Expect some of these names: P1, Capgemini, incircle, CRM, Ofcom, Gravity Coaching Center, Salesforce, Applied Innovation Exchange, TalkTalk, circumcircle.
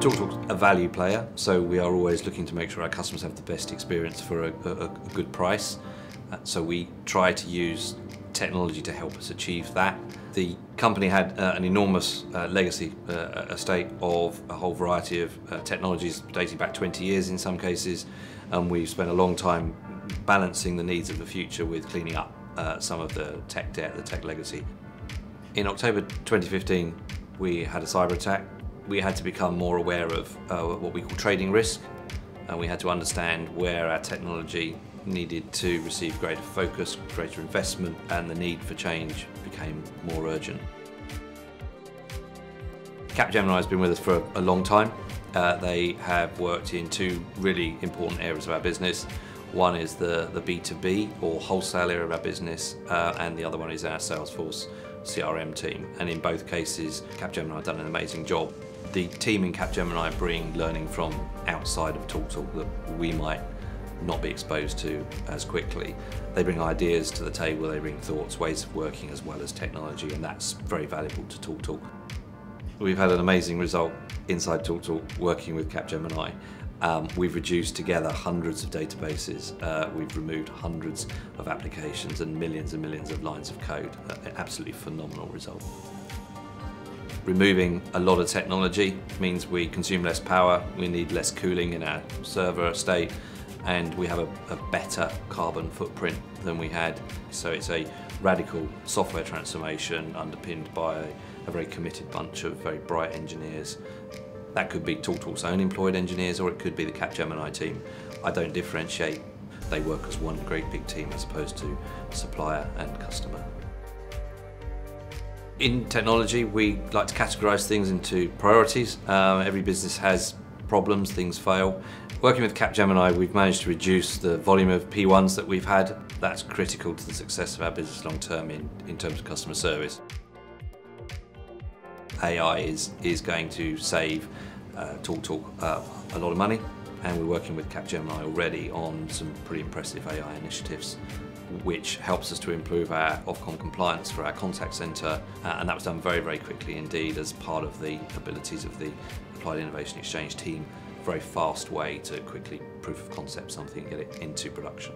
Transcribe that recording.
TalkTalk's a value player, so we are always looking to make sure our customers have the best experience for a good price. So we try to use technology to help us achieve that. The company had an enormous legacy estate of a whole variety of technologies dating back 20 years in some cases, and we've spent a long time balancing the needs of the future with cleaning up some of the tech debt, the tech legacy. In October 2015, we had a cyber attack. We had to become more aware of what we call trading risk, and we had to understand where our technology needed to receive greater focus, greater investment, and the need for change became more urgent. Capgemini has been with us for a long time. They have worked in two really important areas of our business. One is the B2B or wholesale area of our business, and the other one is our Salesforce CRM team. And in both cases, Capgemini have done an amazing job. The team in Capgemini bring learning from outside of TalkTalk that we might not be exposed to as quickly. They bring ideas to the table, they bring thoughts, ways of working as well as technology, and that's very valuable to TalkTalk. We've had an amazing result inside TalkTalk working with Capgemini. We've reduced together hundreds of databases, we've removed hundreds of applications and millions of lines of code. An absolutely phenomenal result. Removing a lot of technology means we consume less power, we need less cooling in our server estate, and we have a better carbon footprint than we had. So it's a radical software transformation underpinned by a very committed bunch of very bright engineers. That could be TalkTalk's own employed engineers, or it could be the Capgemini team. I don't differentiate. They work as one great big team as opposed to supplier and customer. In technology, we like to categorise things into priorities. Every business has problems, things fail. Working with Capgemini, we've managed to reduce the volume of P1s that we've had. That's critical to the success of our business long term in terms of customer service. AI is going to save TalkTalk a lot of money, and we're working with Capgemini already on some pretty impressive AI initiatives, which helps us to improve our Ofcom compliance for our contact centre, and that was done very, very quickly indeed as part of the abilities of the Applied Innovation Exchange team. Very fast way to quickly proof of concept something and get it into production.